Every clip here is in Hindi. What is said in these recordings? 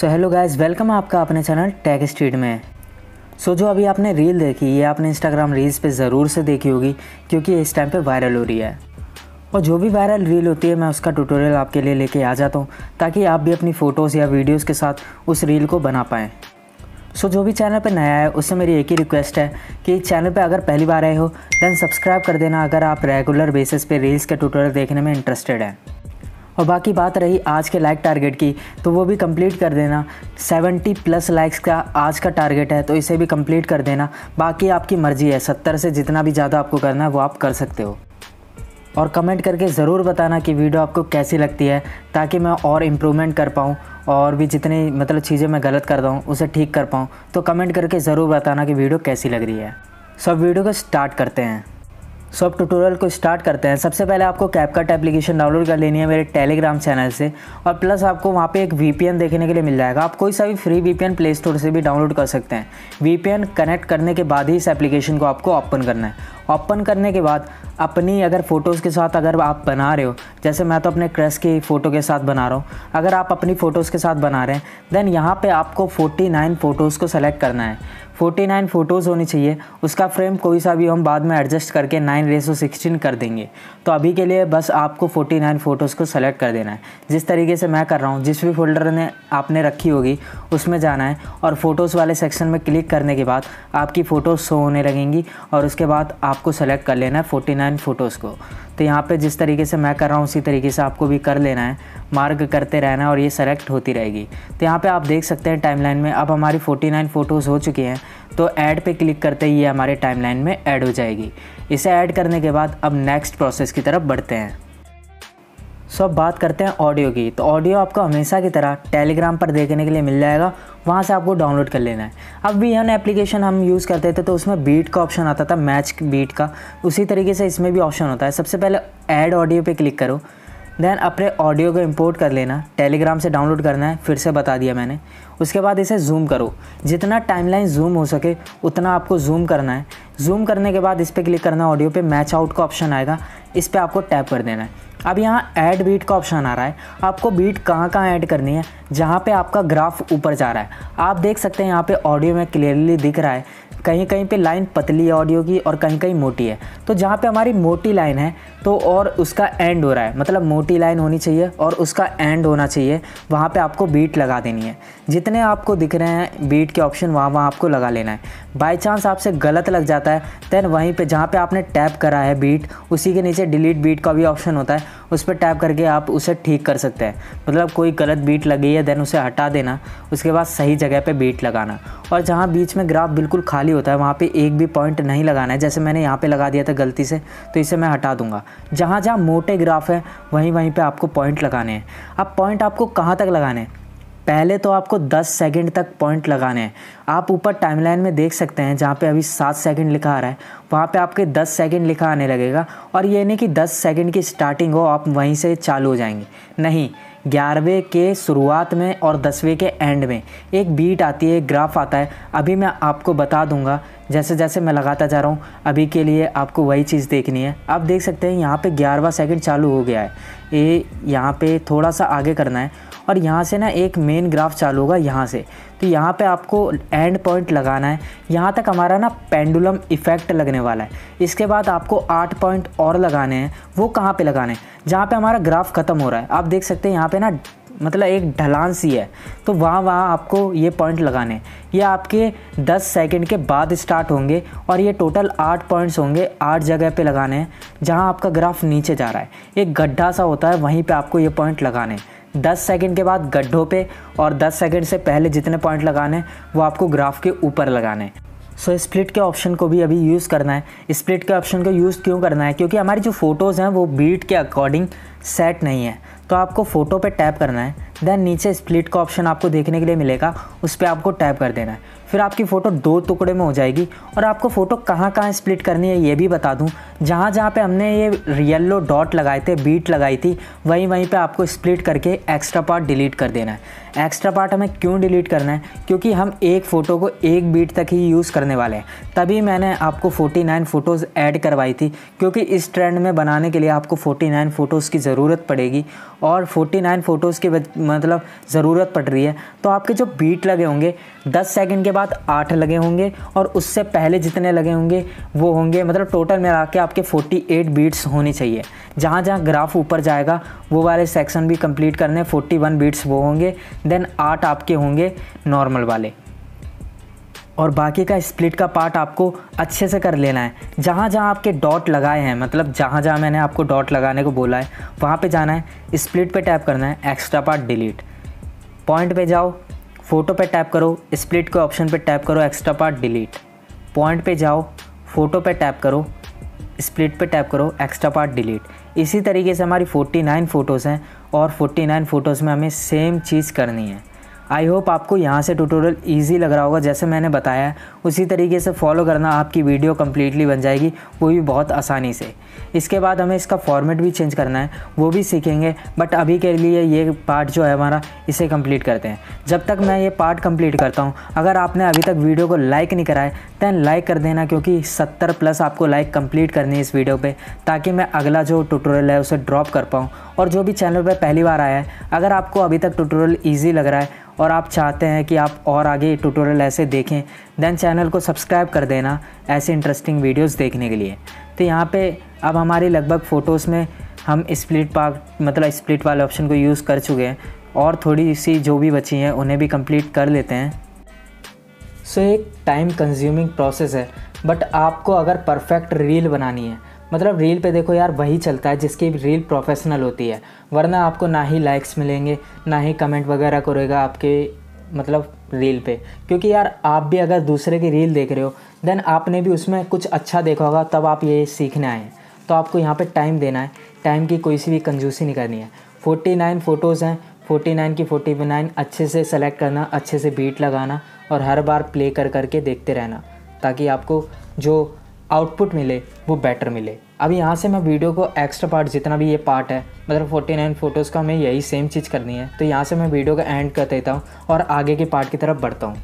सो हेलो गाइस, वेलकम है आपका अपने चैनल टेक्स्ट्रीट में। जो अभी आपने रील देखी ये आपने इंस्टाग्राम रील्स पे ज़रूर से देखी होगी क्योंकि इस टाइम पे वायरल हो रही है। और जो भी वायरल रील होती है मैं उसका ट्यूटोरियल आपके लिए लेके आ जाता हूँ ताकि आप भी अपनी फ़ोटोज़ या वीडियोज़ के साथ उस रील को बना पाएँ। सो जो भी चैनल पे नया है उससे मेरी एक ही रिक्वेस्ट है कि चैनल पे अगर पहली बार आए हो दैन सब्सक्राइब कर देना अगर आप रेगुलर बेसिस पे रील्स के ट्यूटोरियल देखने में इंटरेस्टेड हैं। और बाकी बात रही आज के लाइक टारगेट की, तो वो भी कंप्लीट कर देना। 70+ लाइक्स का आज का टारगेट है तो इसे भी कंप्लीट कर देना। बाकी आपकी मर्ज़ी है, 70 से जितना भी ज़्यादा आपको करना है वो आप कर सकते हो। और कमेंट करके ज़रूर बताना कि वीडियो आपको कैसी लगती है ताकि मैं और इम्प्रूवमेंट कर पाऊँ और भी जितनी चीज़ें मैं गलत कर दूँ उसे ठीक कर पाऊँ। तो कमेंट करके ज़रूर बताना कि वीडियो कैसी लग रही है। सो अब वीडियो को स्टार्ट करते हैं। सो अब ट्यूटोरियल को स्टार्ट करते हैं। सबसे पहले आपको कैपकट एप्लीकेशन डाउनलोड कर लेनी है मेरे टेलीग्राम चैनल से, और प्लस आपको वहाँ पे एक VPN देखने के लिए मिल जाएगा। आप कोई सा भी फ्री VPN प्ले स्टोर से भी डाउनलोड कर सकते हैं। VPN कनेक्ट करने के बाद ही इस एप्लीकेशन को आपको ओपन करना है। ओपन करने के बाद अपनी अगर फ़ोटोज़ के साथ अगर आप बना रहे हो, जैसे मैं तो अपने क्रश की फ़ोटो के साथ बना रहा हूँ, अगर आप अपनी फ़ोटोज़ के साथ बना रहे हैं देन यहाँ पे आपको 49 फ़ोटोज़ को सेलेक्ट करना है। 49 फ़ोटोज़ होनी चाहिए। उसका फ्रेम कोई सा भी हम बाद में एडजस्ट करके 9:16 कर देंगे। तो अभी के लिए बस आपको 49 फ़ोटोज़ को सेलेक्ट कर देना है जिस तरीके से मैं कर रहा हूँ। जिस भी फोल्डर ने आपने रखी होगी उसमें जाना है और फ़ोटोज़ वाले सेक्शन में क्लिक करने के बाद आपकी फ़ोटोज़ शो होने लगेंगी और उसके बाद आपको सेलेक्ट कर लेना है 49 फ़ोटोज़ को। तो यहाँ पे जिस तरीके से मैं कर रहा हूँ उसी तरीके से आपको भी कर लेना है, मार्क करते रहना है और ये सेलेक्ट होती रहेगी। तो यहाँ पे आप देख सकते हैं टाइमलाइन में अब हमारी 49 फ़ोटोज़ हो चुकी हैं। तो ऐड पे क्लिक करते ही ये हमारे टाइमलाइन में ऐड हो जाएगी। इसे ऐड करने के बाद अब नेक्स्ट प्रोसेस की तरफ बढ़ते हैं। सो अब बात करते हैं ऑडियो की। तो ऑडियो आपको हमेशा की तरह टेलीग्राम पर देखने के लिए मिल जाएगा, वहाँ से आपको डाउनलोड कर लेना है। अब VPN एप्लीकेशन हम यूज़ करते थे तो उसमें बीट का ऑप्शन आता था, मैच बीट का। उसी तरीके से इसमें भी ऑप्शन होता है। सबसे पहले ऐड ऑडियो पे क्लिक करो, देन अपने ऑडियो को इंपोर्ट कर लेना। टेलीग्राम से डाउनलोड करना है, फिर से बता दिया मैंने। उसके बाद इसे जूम करो, जितना टाइमलाइन जूम हो सके उतना आपको जूम करना है। जूम करने के बाद इस पर क्लिक करना है, ऑडियो पे मैच आउट का ऑप्शन आएगा, इस पर आपको टैप कर देना है। अब यहाँ ऐड बीट का ऑप्शन आ रहा है। आपको बीट कहाँ ऐड करनी है, जहाँ पे आपका ग्राफ ऊपर जा रहा है। आप देख सकते हैं यहाँ पे ऑडियो में क्लियरली दिख रहा है कहीं कहीं पे लाइन पतली है ऑडियो की और कहीं कहीं मोटी है। तो जहाँ पे हमारी मोटी लाइन है तो और उसका एंड हो रहा है, मतलब मोटी लाइन होनी चाहिए और उसका एंड होना चाहिए, वहाँ पे आपको बीट लगा देनी है। जितने आपको दिख रहे हैं बीट के ऑप्शन वहाँ आपको लगा लेना है। बाय चांस आपसे गलत लग जाता है दैन वहीं पर जहाँ पर आपने टैप करा है बीट, उसी के नीचे डिलीट बीट का भी ऑप्शन होता है, उस पर टैप करके आप उसे ठीक कर सकते हैं। मतलब कोई गलत बीट लगी है दैन उसे हटा देना, उसके बाद सही जगह पे बीट लगाना। और जहाँ बीच में ग्राफ बिल्कुल खाली होता है वहाँ पे एक भी पॉइंट नहीं लगाना है, जैसे मैंने यहाँ पे लगा दिया था गलती से, तो इसे मैं हटा दूँगा। जहाँ जहाँ मोटे ग्राफ है वहीं पे आपको पॉइंट लगाने हैं। अब पॉइंट आपको कहाँ तक लगाने हैं, पहले तो आपको 10 सेकंड तक पॉइंट लगाने हैं। आप ऊपर टाइमलाइन में देख सकते हैं जहाँ पे अभी 7 सेकंड लिखा आ रहा है वहाँ पे आपके 10 सेकंड लिखा आने लगेगा। और ये नहीं कि 10 सेकंड की स्टार्टिंग हो आप वहीं से चालू हो जाएंगे, नहीं, 11वें के शुरुआत में और 10वें के एंड में एक बीट आती है, एक ग्राफ आता है। अभी मैं आपको बता दूंगा जैसे जैसे मैं लगाता जा रहा हूँ। अभी के लिए आपको वही चीज़ देखनी है। आप देख सकते हैं यहाँ पे 11वां सेकंड चालू हो गया है, ये यहाँ पे थोड़ा सा आगे करना है और यहाँ से ना एक मेन ग्राफ चालू होगा यहाँ से। तो यहाँ पे आपको एंड पॉइंट लगाना है। यहाँ तक हमारा ना पेंडुलम इफ़ेक्ट लगने वाला है। इसके बाद आपको 8 पॉइंट और लगाने हैं। वो कहाँ पे लगाने हैं, जहाँ पे हमारा ग्राफ ख़त्म हो रहा है। आप देख सकते हैं यहाँ पे ना मतलब एक ढलान सी है, तो वहाँ आपको ये पॉइंट लगाने हैं। ये आपके 10 सेकंड के बाद स्टार्ट होंगे और ये टोटल 8 पॉइंट्स होंगे। 8 जगह पे लगाने हैं जहाँ आपका ग्राफ नीचे जा रहा है, एक गड्ढा सा होता है वहीं पे आपको ये पॉइंट लगाने हैं। 10 सेकंड के बाद गड्ढों पे और 10 सेकंड से पहले जितने पॉइंट लगाने हैं वो आपको ग्राफ के ऊपर लगाने हैं। सो स्प्लिट के ऑप्शन को भी अभी यूज़ करना है। स्प्लिट के ऑप्शन को यूज़ क्यों करना है, क्योंकि हमारी जो फ़ोटोज़ हैं वो बीट के अकॉर्डिंग सेट नहीं है। तो आपको फ़ोटो पे टैप करना है, देन नीचे स्प्लिट का ऑप्शन आपको देखने के लिए मिलेगा, उस पर आपको टैप कर देना है। फिर आपकी फ़ोटो 2 टुकड़े में हो जाएगी। और आपको फ़ोटो कहाँ स्प्लिट करनी है ये भी बता दूँ। जहाँ पे हमने ये येलो डॉट लगाए थे, बीट लगाई थी, वहीं पे आपको स्प्लिट करके एक्स्ट्रा पार्ट डिलीट कर देना है। एक्स्ट्रा पार्ट हमें क्यों डिलीट करना है, क्योंकि हम एक फ़ोटो को एक बीट तक ही यूज़ करने वाले हैं। तभी मैंने आपको 49 फ़ोटोज़ ऐड करवाई थी, क्योंकि इस ट्रेंड में बनाने के लिए आपको 49 फ़ोटोज़ की ज़रूरत पड़ेगी। और 49 फ़ोटोज़ के मतलब ज़रूरत पड़ रही है, तो आपके जो बीट लगे होंगे 10 सेकंड के बाद 8 लगे होंगे और उससे पहले जितने लगे होंगे वो होंगे, मतलब टोटल मिला के आपके 48 बीट्स होनी चाहिए। जहाँ जहाँ ग्राफ ऊपर जाएगा वो वाले सेक्शन भी कंप्लीट करने, 41 बीट्स वो होंगे, देन 8 आपके होंगे नॉर्मल वाले और बाकी का स्प्लिट का पार्ट आपको अच्छे से कर लेना है। जहाँ जहाँ आपके डॉट लगाए हैं, मतलब जहाँ जहाँ मैंने आपको डॉट लगाने को बोला है वहाँ पे जाना है, स्प्लिट पे टैप करना है, एक्स्ट्रा पार्ट डिलीट, पॉइंट पे जाओ, फ़ोटो पे टैप करो, स्प्लिट के ऑप्शन पे टैप करो, एक्स्ट्रा पार्ट डिलीट, पॉइंट पे जाओ, फ़ोटो पे टैप करो, स्प्लिट पे टैप करो, एक्स्ट्रा पार्ट डिलीट। इसी तरीके से हमारी 49 फ़ोटोज़ हैं और 49 फ़ोटोज़ में हमें सेम चीज़ करनी है। आई होप आपको यहाँ से ट्यूटोरियल ईजी लग रहा होगा, जैसे मैंने बताया है उसी तरीके से फॉलो करना, आपकी वीडियो कम्प्लीटली बन जाएगी, वो भी बहुत आसानी से। इसके बाद हमें इसका फॉर्मेट भी चेंज करना है, वो भी सीखेंगे, बट अभी के लिए ये पार्ट जो है हमारा इसे कंप्लीट करते हैं। जब तक मैं ये पार्ट कंप्लीट करता हूँ, अगर आपने अभी तक वीडियो को लाइक नहीं कराया दैन लाइक कर देना, क्योंकि 70+ आपको लाइक कंप्लीट करनी है इस वीडियो पर, ताकि मैं अगला जो ट्यूटोरियल है उसे ड्रॉप कर पाऊँ। और जो भी चैनल पर पहली बार आया है, अगर आपको अभी तक ट्यूटोरियल ईजी लग रहा है और आप चाहते हैं कि आप और आगे ट्यूटोरियल ऐसे देखें, देन चैनल को सब्सक्राइब कर देना ऐसे इंटरेस्टिंग वीडियोस देखने के लिए। तो यहाँ पे अब हमारी लगभग फ़ोटोज़ में हम स्प्लिट पार्ट, मतलब स्प्लिट वाले ऑप्शन को यूज़ कर चुके हैं और थोड़ी सी जो भी बची हैं उन्हें भी कंप्लीट कर लेते हैं। सो एक टाइम कंज्यूमिंग प्रोसेस है, बट आपको अगर परफेक्ट रील बनानी है, मतलब रील पे देखो यार वही चलता है जिसकी रील प्रोफेशनल होती है, वरना आपको ना ही लाइक्स मिलेंगे ना ही कमेंट वगैरह करेगा आपके मतलब रील पे। क्योंकि यार आप भी अगर दूसरे की रील देख रहे हो देन आपने भी उसमें कुछ अच्छा देखा होगा, तब आप ये सीखने आए हैं। तो आपको यहाँ पे टाइम देना है, टाइम की कोई सी भी कंजूसी नहीं करनी है। 49 फ़ोटोज़ हैं, 49 की 49 अच्छे से सेलेक्ट करना, अच्छे से बीट लगाना और हर बार प्ले कर करके देखते रहना, ताकि आपको जो आउटपुट मिले वो बेटर मिले। अब यहाँ से मैं वीडियो को एक्स्ट्रा पार्ट जितना भी ये पार्ट है, मतलब 49 फ़ोटोज़ का हमें यही सेम चीज़ करनी है, तो यहाँ से मैं वीडियो का एंड कर देता हूँ और आगे के पार्ट की तरफ बढ़ता हूँ।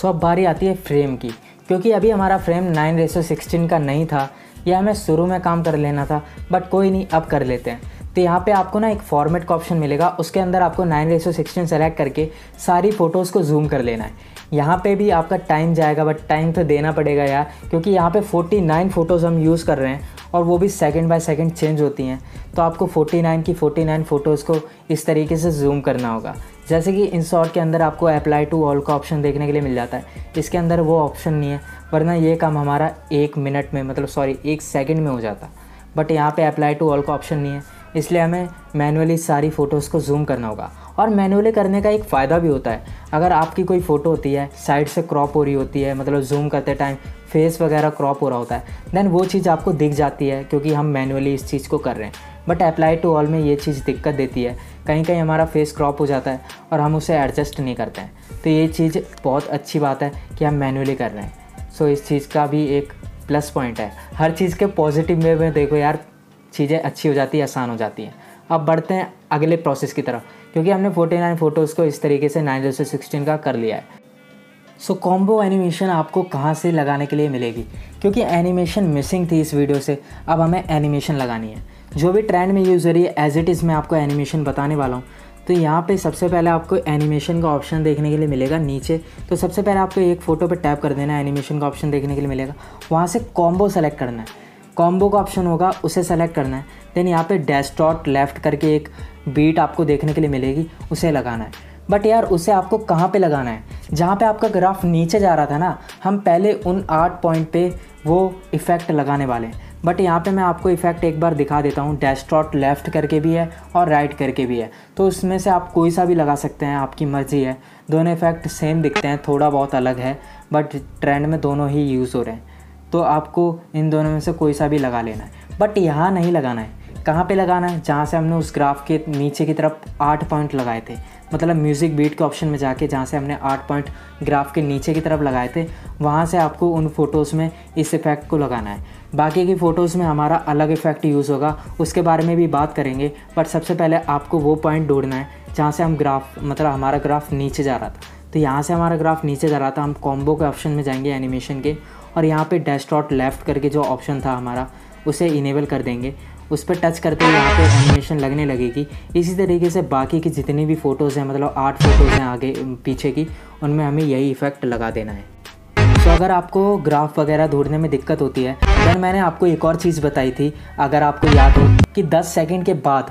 सो अब बारी आती है फ्रेम की, क्योंकि अभी हमारा फ्रेम 9:16 का नहीं था, यह हमें शुरू में काम कर लेना था, बट कोई नहीं अब कर लेते हैं। तो यहाँ पे आपको ना एक फॉर्मेट का ऑप्शन मिलेगा, उसके अंदर आपको 9:16 सेलेक्ट करके सारी फ़ोटोज़ को जूम कर लेना है। यहाँ पे भी आपका टाइम जाएगा, बट टाइम तो देना पड़ेगा यार, क्योंकि यहाँ पे 49 फ़ोटोज़ हम यूज़ कर रहे हैं और वो भी सेकंड बाय सेकंड चेंज होती हैं। तो आपको 49 की 49 फ़ोटोज़ को इस तरीके से जूम करना होगा। जैसे कि इन शॉर्ट के अंदर आपको अप्लाई टू ऑल का ऑप्शन देखने के लिए मिल जाता है, इसके अंदर वो ऑप्शन नहीं है, वरना ये काम हमारा 1 मिनट में, मतलब सॉरी 1 सेकेंड में हो जाता, बट यहाँ पर अप्लाई टू ऑल का ऑप्शन नहीं है, इसलिए हमें मैनुअली सारी फ़ोटोज़ को जूम करना होगा। और मैनुअली करने का एक फ़ायदा भी होता है, अगर आपकी कोई फ़ोटो होती है साइड से क्रॉप हो रही होती है, मतलब जूम करते टाइम फेस वगैरह क्रॉप हो रहा होता है, देन वो चीज़ आपको दिख जाती है, क्योंकि हम मैनुअली इस चीज़ को कर रहे हैं। बट अप्लाई टू ऑल में ये चीज़ दिक्कत देती है, कहीं कहीं हमारा फेस क्रॉप हो जाता है और हम उसे एडजस्ट नहीं करते हैं। तो ये चीज़ बहुत अच्छी बात है कि हम मैनुअली कर रहे हैं, सो इस चीज़ का भी एक प्लस पॉइंट है। हर चीज़ के पॉजिटिव वे में देखो यार, चीज़ें अच्छी हो जाती है, आसान हो जाती हैं। अब बढ़ते हैं अगले प्रोसेस की तरफ, क्योंकि हमने 49 फ़ोटोज़ को इस तरीके से 9:16 का कर लिया है। सो कॉम्बो एनिमेशन आपको कहाँ से लगाने के लिए मिलेगी, क्योंकि एनिमेशन मिसिंग थी इस वीडियो से, अब हमें एनिमेशन लगानी है। जो भी ट्रेंड में यूज़ हो रही है एज इट इज़ मैं आपको एनिमेशन बताने वाला हूँ। तो यहाँ पे सबसे पहले आपको एनिमेशन का ऑप्शन देखने के लिए मिलेगा नीचे, तो सबसे पहले आपको एक फ़ोटो पर टैप कर देना, एनिमेशन का ऑप्शन देखने के लिए मिलेगा, वहाँ से कॉम्बो सेलेक्ट करना है, कॉम्बो का ऑप्शन होगा उसे सेलेक्ट करना है। देन यहाँ पे डैशडॉट लेफ़्ट करके एक बीट आपको देखने के लिए मिलेगी, उसे लगाना है। बट यार उसे आपको कहाँ पे लगाना है, जहाँ पे आपका ग्राफ नीचे जा रहा था ना, हम पहले उन 8 पॉइंट पे वो इफ़ेक्ट लगाने वाले हैं। बट यहाँ पे मैं आपको इफ़ेक्ट एक बार दिखा देता हूँ, डैशडॉट लेफ़्ट करके भी है और राइट करके भी है, तो उसमें से आप कोई सा भी लगा सकते हैं, आपकी मर्ज़ी है। दोनों इफ़ेक्ट सेम दिखते हैं, थोड़ा बहुत अलग है, बट ट्रेंड में दोनों ही यूज़ हो रहे हैं, तो आपको इन दोनों में से कोई सा भी लगा लेना है। बट यहाँ नहीं लगाना है, कहाँ पे लगाना है, जहाँ से हमने उस ग्राफ के नीचे की तरफ 8 पॉइंट लगाए थे, मतलब म्यूज़िक बीट के ऑप्शन में जाके जहाँ से हमने 8 पॉइंट ग्राफ के नीचे की तरफ लगाए थे, वहाँ से आपको उन फ़ोटोज़ में इस इफ़ेक्ट को लगाना है। बाकी की फ़ोटोज़ में हमारा अलग इफ़ेक्ट यूज़ होगा, उसके बारे में भी बात करेंगे, बट सबसे पहले आपको वो पॉइंट ढूंढना है जहाँ से हम ग्राफ, मतलब हमारा ग्राफ नीचे जा रहा था। तो यहाँ से हमारा ग्राफ नीचे जा रहा था, हम कॉम्बो के ऑप्शन में जाएंगे एनिमेशन के, और यहाँ पे डैशडॉट लेफ़्ट करके जो ऑप्शन था हमारा उसे इनेबल कर देंगे। उस पर टच करते ही यहाँ पे एनिमेशन लगने लगेगी। इसी तरीके से बाकी की जितनी भी फ़ोटोज़ हैं, मतलब 8 फ़ोटोज़ हैं आगे पीछे की, उनमें हमें यही इफ़ेक्ट लगा देना है। तो अगर आपको ग्राफ वगैरह ढूंढने में दिक्कत होती है, अगर मैंने आपको एक और चीज़ बताई थी, अगर आपको याद हो कि 10 सेकेंड के बाद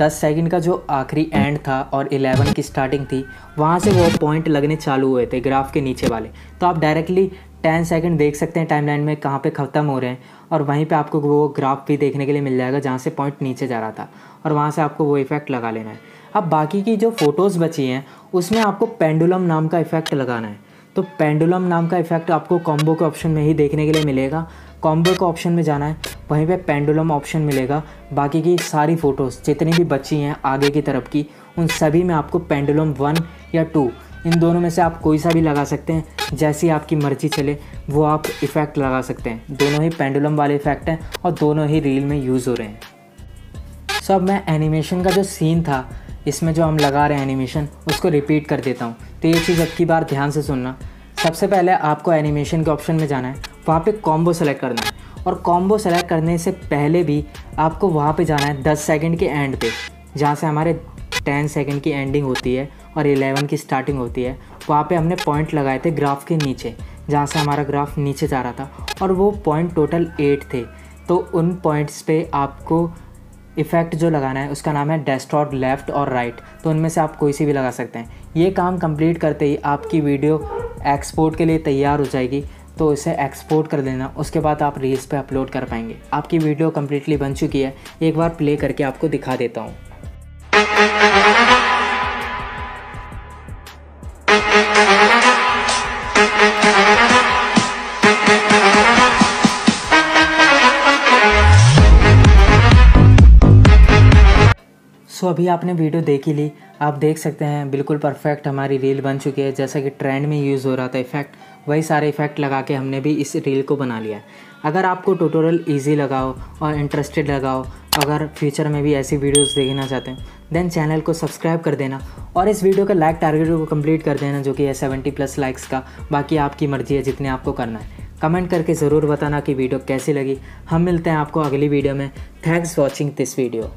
10 सेकंड का जो आखिरी एंड था और 11 की स्टार्टिंग थी, वहाँ से वो पॉइंट लगने चालू हुए थे ग्राफ के नीचे वाले। तो आप डायरेक्टली 10 सेकंड देख सकते हैं टाइमलाइन में कहाँ पे ख़त्म हो रहे हैं, और वहीं पे आपको वो ग्राफ भी देखने के लिए मिल जाएगा जहाँ से पॉइंट नीचे जा रहा था, और वहाँ से आपको वो इफ़ेक्ट लगा लेना है। अब बाकी की जो फ़ोटोज़ बची हैं उसमें आपको पेंडुलम नाम का इफ़ेक्ट लगाना है। तो पेंडुलम नाम का इफ़ेक्ट आपको कॉम्बो के ऑप्शन में ही देखने के लिए मिलेगा। कॉम्बो के ऑप्शन में जाना है, वहीं पे पेंडुलम ऑप्शन मिलेगा। बाकी की सारी फ़ोटोज़ जितनी भी बची हैं आगे की तरफ की, उन सभी में आपको पेंडुलम 1 या 2, इन दोनों में से आप कोई सा भी लगा सकते हैं, जैसी आपकी मर्जी चले वो आप इफ़ेक्ट लगा सकते हैं। दोनों ही पेंडुलम वाले इफ़ेक्ट हैं और दोनों ही रील में यूज़ हो रहे हैं। सो अब मैं एनिमेशन का जो सीन था, इसमें जो हम लगा रहे हैं एनिमेशन, उसको रिपीट कर देता हूँ। तो ये चीज़ अब की बार ध्यान से सुनना। सबसे पहले आपको एनिमेशन के ऑप्शन में जाना है, वहाँ पे कॉम्बो सेलेक्ट करना है, और कॉम्बो सेलेक्ट करने से पहले भी आपको वहाँ पे जाना है 10 सेकंड के एंड पे, जहाँ से हमारे 10 सेकंड की एंडिंग होती है और 11 की स्टार्टिंग होती है। वहाँ पे हमने पॉइंट लगाए थे ग्राफ के नीचे, जहाँ से हमारा ग्राफ नीचे जा रहा था, और वो पॉइंट टोटल 8 थे। तो उन पॉइंट्स पर आपको इफ़ेक्ट जो लगाना है उसका नाम है डेस्टॉर्ट लेफ़्ट और राइट। तो उनमें से आप कोई सी भी लगा सकते हैं। ये काम कंप्लीट करते ही आपकी वीडियो एक्सपोर्ट के लिए तैयार हो जाएगी, तो इसे एक्सपोर्ट कर देना। उसके बाद आप रील्स पे अपलोड कर पाएंगे। आपकी वीडियो कम्प्लीटली बन चुकी है, एक बार प्ले करके आपको दिखा देता हूँ। सो अभी आपने वीडियो देख ही ली, आप देख सकते हैं बिल्कुल परफेक्ट हमारी रील बन चुकी है। जैसा कि ट्रेंड में यूज़ हो रहा था इफ़ेक्ट, वही सारे इफ़ेक्ट लगा के हमने भी इस रील को बना लिया है। अगर आपको ट्यूटोरियल इजी लगा हो और इंटरेस्टेड लगा हो, अगर फ्यूचर में भी ऐसी वीडियोस देखना चाहते हैं, देन चैनल को सब्सक्राइब कर देना, और इस वीडियो का लाइक टारगेट को कंप्लीट कर देना, जो कि है 70+ लाइक्स का। बाकी आपकी मर्जी है जितने आपको करना है। कमेंट करके ज़रूर बताना कि वीडियो कैसी लगी। हम मिलते हैं आपको अगली वीडियो में। Thanks watching this video.